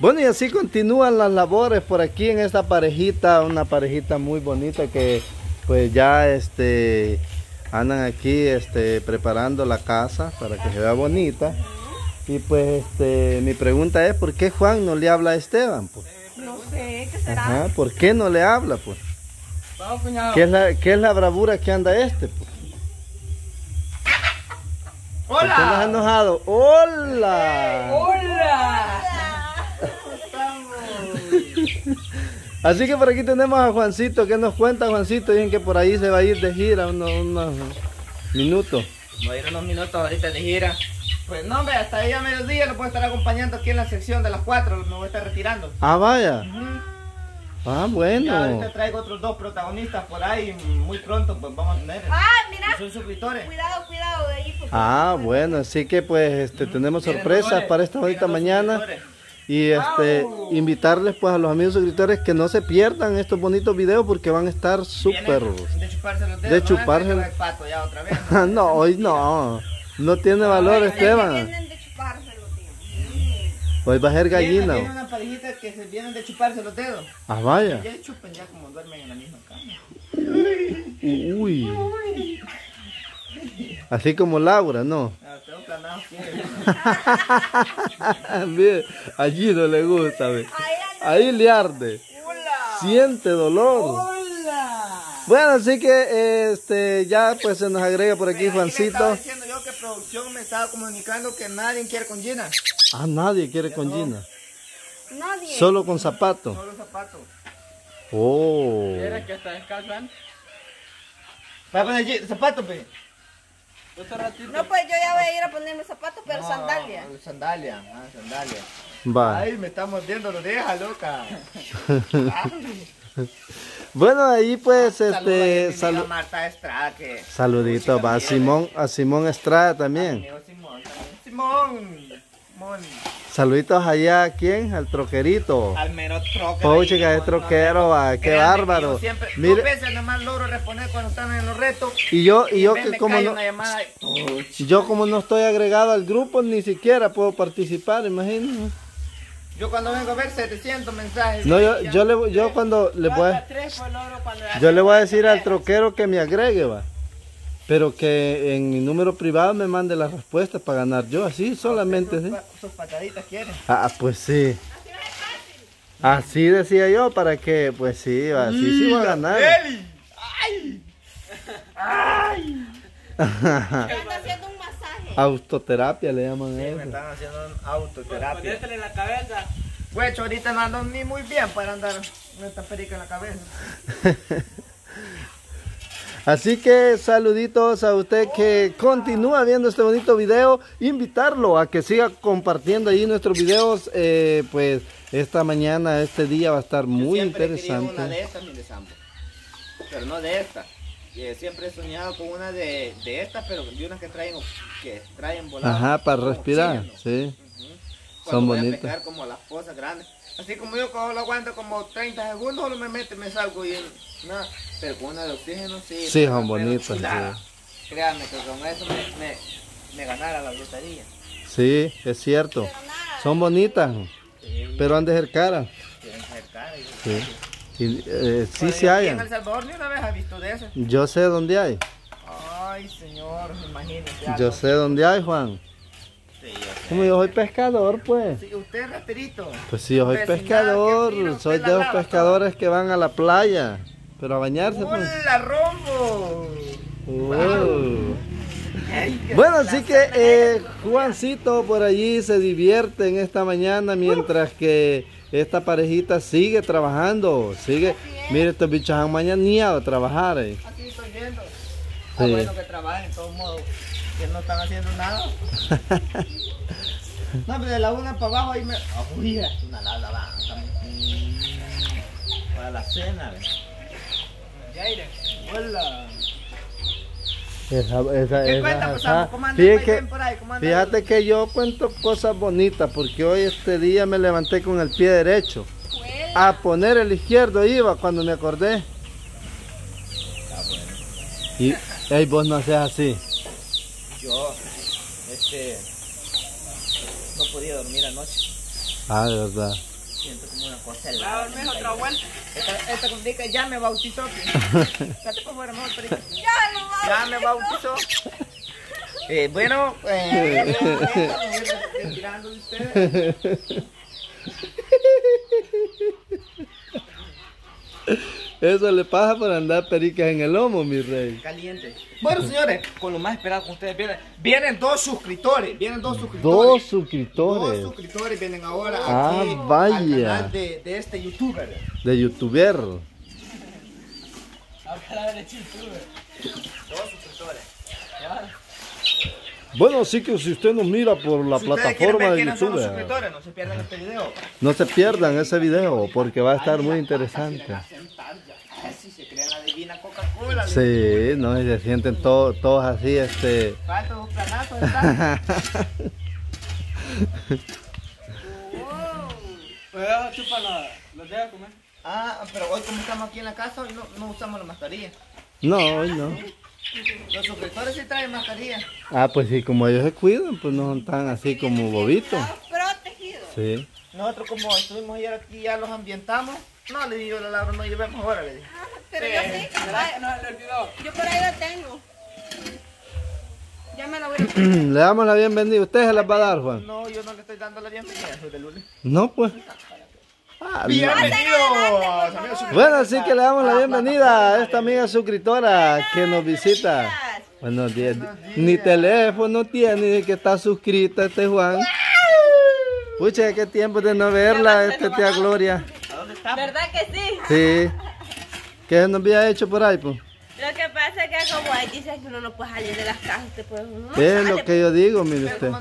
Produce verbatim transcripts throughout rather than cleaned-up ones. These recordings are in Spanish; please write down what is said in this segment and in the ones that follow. Bueno, y así continúan las labores por aquí en esta parejita, una parejita muy bonita que pues ya este andan aquí este preparando la casa para que se vea bonita. Y pues este mi pregunta es, ¿por qué Juan no le habla a Esteban? Pues? No sé, ¿qué será? Ajá, ¿por qué no le habla? Pues? ¿Qué es la, qué es la bravura que anda este? Pues? ¡Hola! ¿Por qué nos ha enojado? ¡Hola! ¡Hola! Así que por aquí tenemos a Juancito. ¿Qué nos cuenta Juancito? Dicen que por ahí se va a ir de gira unos, unos minutos. Va a ir unos minutos ahorita de gira. Pues no, hombre, hasta ahí a mediodía lo puedo estar acompañando aquí en la sección de las cuatro. Me voy a estar retirando. Ah, vaya. Uh-huh. Ah, bueno. Ya ahorita traigo otros dos protagonistas por ahí. Muy pronto pues vamos a tener. Ah, mira. Son suscriptores. Cuidado, cuidado de ahí. Ah, bueno, así que pues este, uh-huh. tenemos sorpresas para esta ahorita mañana. Y este, wow. invitarles pues a los amigos suscriptores que no se pierdan estos bonitos videos porque van a estar súper... De chuparse los dedos. De chuparse... ¿No? ¿No? No, hoy no. No tiene ah, valor, ay, Esteban. De chuparse los dedos. Hoy va a ser gallina. Tiene una parejita que se vienen de chuparse los dedos. Ah, vaya. Ya chupan, ya como duermen en la misma cama. Uy. Uy. Uy. Así como Laura, ¿no? Ah, tengo planado. Bien, allí no le gusta, ve. Ahí le arde. Hola. Siente dolor. Hola. Bueno, así que este, ya pues se nos agrega por aquí, mira, Juancito. Estaba diciendo yo que producción me estaba comunicando que nadie quiere con Gina. Ah, nadie quiere ya con no. Gina. Nadie. Solo con zapato. Solo zapato. Oh. ¿Quieres que hasta descalzan? Va a poner zapato, pe. No, pues yo ya voy a ir a ponerme zapatos, pero no, sandalia. Sandalia, ah, sandalia. Vale. Ay, me está mordiendo la oreja, loca. Bueno, ahí pues, ah, este... Saludos a Marta Estrada, que... Saluditos, va a Simón, a Simón Estrada también. Amigo Simón, Simón. Simón. Saluditos allá, ¿a quién? Al troquerito. Al mero troquero. Oh, chica, es troquero, va, qué bárbaro. Mire, veces nomás logro responder cuando están en los retos. Y yo, y yo que como no, yo como no estoy agregado al grupo, ni siquiera puedo participar, imagínense. Yo cuando vengo a ver setecientos mensajes. No, yo, yo, le, yo cuando le voy a, yo le voy a decir al troquero que me agregue, va. Pero que en mi número privado me mande las respuestas para ganar yo, así solamente. ¿Sí? ¿Sus pataditas quieren? Ah, pues sí. Así no es fácil. Así decía yo, para que, pues sí, así y sí va a ganar. Eli. ¡Ay! ¡Ay! Están haciendo un masaje. Autoterapia le llaman sí, a eso. Me están haciendo autoterapia. Ponétele en la cabeza. Pues ahorita no ando ni muy bien para andar con esta perica en la cabeza. Así que saluditos a usted que continúa viendo este bonito video. Invitarlo a que siga compartiendo ahí nuestros videos. Eh, pues esta mañana, este día va a estar muy interesante. Yo siempre he querido una de estas, mi desambo. Pero no de estas. Siempre he soñado con una de, de estas, pero de unas que traen, que traen voladas. Ajá, para respirar, sí. Uh-huh. Son voy bonitas. A pegar como las cosas grandes. Así como yo cojo lo aguanto como treinta segundos, solo me meto y me salgo y nada. Pero con una de oxígeno sí. Sí, son bonitas. Sí. Créanme que con eso me, me, me ganara la lotería. Sí, es cierto. Son bonitas, sí. Pero han de ser caras. Tienen que ser caras. Sí, y, eh, sí se sí hallan. ¿En El Salvador ni una vez has visto de eso? Yo sé dónde hay. Ay, señor, imagínese. Algo. Yo sé dónde hay, Juan. Sí, yo como yo soy pescador, pues. Sí, usted es raterito. Pues sí, yo soy Vecinada, pescador. Tiro, soy de los lava, pescadores todo. Que van a la playa. Pero a bañarse, ¡hola, pues! Rombo! Wow. Wow. Ay, bueno, así que eh, Juancito por allí se divierte en esta mañana mientras uh. que esta parejita sigue trabajando. Sigue. Mire, estos bichos han mañaneado a trabajar. Eh. Aquí estoy viendo. Ah, sí. Bueno, que trabajen, de todos modos. Que no están haciendo nada. No, pero de la una para abajo ahí me... Oh, uy, es una lada, va. Para la cena, ¿ves? Hola. Esa, esa, ¿qué esa, cuenta, esa. ¿Cómo andan que, por ahí? ¿Cómo andan fíjate ahí? Que yo cuento cosas bonitas porque hoy este día me levanté con el pie derecho. Buena. A poner el izquierdo iba cuando me acordé. Está bueno. Y hey, vos no seas así. Yo, este, no podía dormir anoche. Ah, de verdad. Siento como una cosa helada. A ver, otra vuelta. Esta, esta condica ya me bautizó. Fíjate cómo era mejor. Ya me bautizó. Eh, bueno, eh, tirando de ustedes. Eso le pasa por andar pericas en el lomo, mi rey. Caliente. Bueno, señores, con lo más esperado que ustedes vienen, vienen dos suscriptores. Vienen dos suscriptores. Dos suscriptores. Dos suscriptores vienen ahora ah, aquí vaya. Al canal de, de este youtuber. De youtuber. Ahora de youtuber. Dos suscriptores. ¿Ya? Bueno, sí que si usted nos mira por la si plataforma de YouTube, no, no se pierdan este video. No se pierdan ese video porque va a estar muy interesante. Si se crean la divina Coca-Cola. Sí, no, y se sienten to todos así, este. Pato, planazo, wow. Chupa la, los dedos comer. Ah, pero hoy como estamos aquí en la casa hoy no, no usamos la mascarilla. No, hoy no. Los suscriptores sí traen mascarilla. Ah, pues sí, como ellos se cuidan, pues no son tan así como bobitos. Protegidos. Sí. Nosotros como estuvimos ayer aquí, ya los ambientamos. No, le digo, la Laura, no llevemos ahora, le dije. Ah, pero sí, yo sí. No se le olvidó. Yo por ahí lo tengo. Ya me la voy a... Le damos la bienvenida. ¿Usted se las va a dar, Juan? No, yo no le estoy dando la bienvenida. Soy de lunes. No, pues. Ah, bienvenidos. Bueno, así que le damos la bienvenida a esta amiga suscriptora que nos visita. Buenos días. Ni teléfono tiene, que está suscrita este Juan. Pucha, qué tiempo de no verla, esta tía Gloria. ¿Verdad que sí? Sí. ¿Qué nos había hecho por ahí, pues? Lo que pasa es que como ahí dicen que uno no puede salir de las casas, te puede... no es sale, lo que yo digo, mire usted. Sí.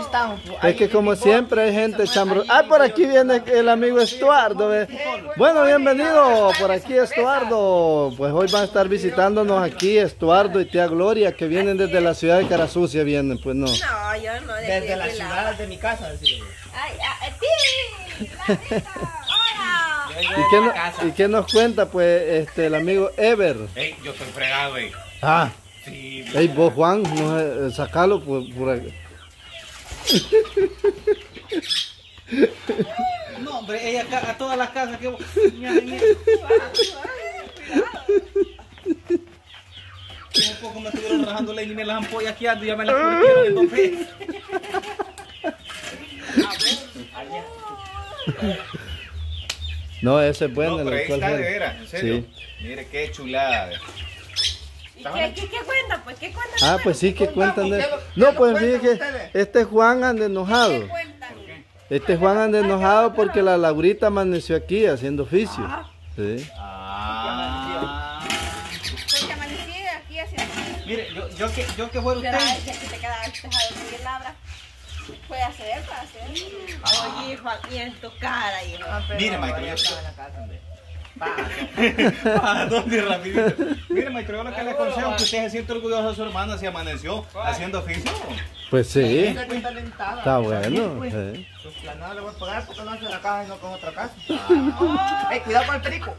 Estamos, pues, es que como siempre hay gente chambro. Ah, por aquí viene el amigo Estuardo. ¿Ve? Bueno, bienvenido por aquí Estuardo. Pues hoy van a estar visitándonos aquí Estuardo y tía Gloria, que vienen desde la ciudad de Carasucia, vienen, pues no. No, yo no. Desde, desde la ciudad de mi casa, decirlo. Ay, ay, sí, ¿Y qué, no, ¿Y qué nos cuenta, pues, este, el amigo Ever? Ey, yo soy fregado, ey. Ah. Sí. Ey, vos, Juan, no, sacalo por, por aquí. No, hombre, ella acá, a todas las casas que... Un poco me estuvieron rajando la línea de las ampollas aquí, y ya me las corrieron en dos veces. No, ese es bueno. No, pero ahí está de veras, en serio. Sí. Mire, qué chulada. ¿Y qué, qué, qué cuentan? Pues, ¿qué cuentan? Ah, pues sí, ¿qué cuentan? De... No, pues mire que este Juan anda enojado. ¿Qué cuentan? Este Juan anda enojado porque la Laurita amaneció aquí haciendo oficio. Ah. Sí. Ah. Porque amanecí aquí haciendo oficio. Mire, yo, yo, que, yo que fuera usted. Si aquí te queda dejado de labra. Puede hacer, puede hacer. Ah. Oye, Juan, y en tu cara. Mire, Michael, yo estaba en la casa, hombre. ¿Para dónde, rapidito? Mire, Michael, yo lo que le aconsejo que usted se siente orgulloso de su hermana si amaneció haciendo oficio. Pues sí. Está bueno. Sí. Pues planado le voy a pagar porque no hace la casa y no con otra casa. Ah. Ey, cuidado con el perico.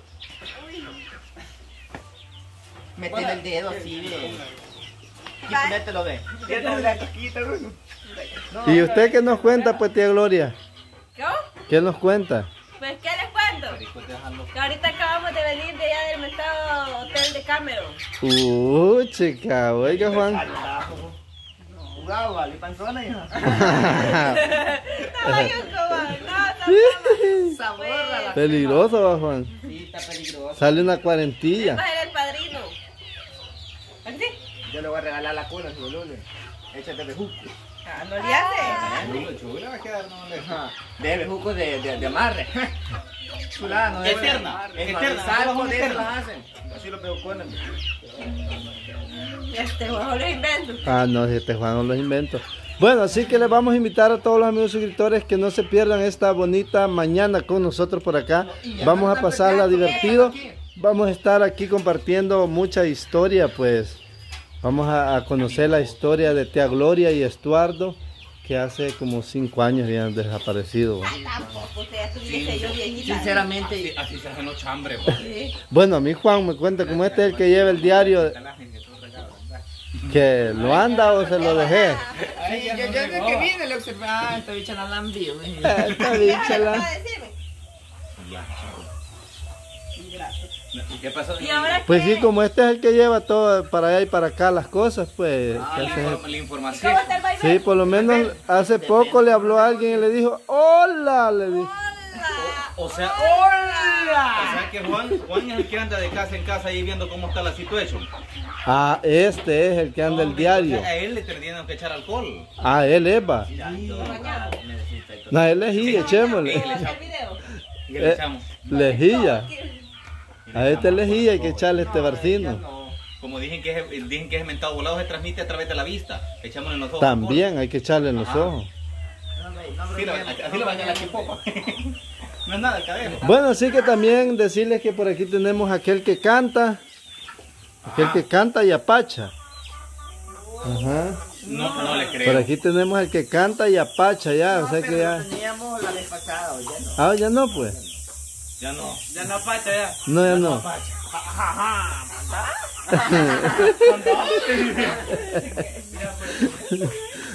Métele el dedo así, mire. Y mételo de. Mételo de la cosquita, ¿no? No, ¿y usted qué nos cuenta, pues, tía Gloria? ¿Qué? ¿Qué nos cuenta? Pues, ¿qué les cuento? Que ahorita acabamos de venir de allá del mercado Hotel de Cameron. Uh, chica, oiga, Juan. No, vale, panzona, hija. No, yo como, no, no, peligroso, va, Juan. Sí, está peligroso. Sale una cuarentilla. Va a ser el padrino. ¿Así? Yo le voy a regalar la cuna, si volúle. Échate de juco. Ah, no le hace. Chula va a quedar, no le hace. Debe jugo de, de, de amarre. Chulada, no debe. Eterna. Eterna. Salvo de eso las hacen. Así lo pego con él. Este Juan no los invento. Ah, no, este Juan no los invento. Bueno, así que les vamos a invitar a todos los amigos suscriptores que no se pierdan esta bonita mañana con nosotros por acá. Vamos a pasarla divertido. Vamos a estar aquí compartiendo mucha historia, pues. Vamos a, a conocer la historia de tía Gloria y Estuardo, que hace como cinco años habían desaparecido. Tampoco, sinceramente, así se hacen los chambres. Bueno, a mí Juan me cuenta, como este es el que lleva el diario, que lo anda o se lo dejé. Yo desde que vine lo observé, ah, esta bicha la han visto. Esta bicha la... ¿Y qué pasó? ¿Y ahora pues qué? Sí, como este es el que lleva todo para allá y para acá las cosas, pues. Ah, la, la información. Sí, por lo menos hace poco le habló a alguien y le dijo, hola, le dijo. O, o sea, hola. O sea que Juan, Juan es el que anda de casa en casa ahí viendo cómo está la situación. Ah, este es el que anda no, el diario. A él le tendrían que echar alcohol. Ah, él es, va. Sí, no, él es lejilla, echémosle. Sí, le, le echamos. Lejilla. A este lejilla hay que echarle este barcino. Como dicen que es, dicen que es mentado volado, se transmite a través de la vista. Echémosle en los ojos. También hay que echarle en los ojos. Así lo van a la chipopa. No es nada, cabello. Bueno, así que también decirles que por aquí tenemos aquel que canta. Aquel ah. que canta y apacha. Ajá. No, no le creo. Por aquí tenemos el que canta y apacha ya. No, o sea pero que ya. Teníamos la vez pasada, ya no. Ah, ya no, pues. Ya no. Ya no apacha ya. No, ya, ya no. no apacha. Ja, ja, ja.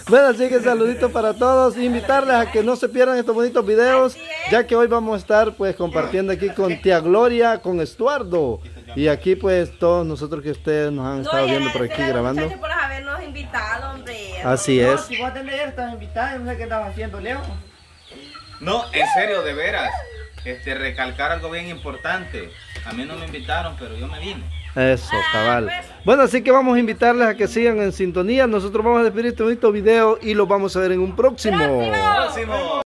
Bueno, así que saluditos para todos, invitarles a que no se pierdan estos bonitos videos, ya que hoy vamos a estar pues compartiendo aquí con Tía Gloria, con Estuardo y aquí pues todos nosotros que ustedes nos han estado viendo por aquí grabando. Gracias por habernos invitado, hombre. Así es. Si vos tenés, estás invitado, no sé qué estás haciendo, Leo. No, en serio, de veras. Este, recalcar algo bien importante. A mí no me invitaron, pero yo me vine. Eso, cabal. Bueno, así que vamos a invitarles a que sigan en sintonía. Nosotros vamos a despedir este bonito video y los vamos a ver en un próximo. ¡Próximo!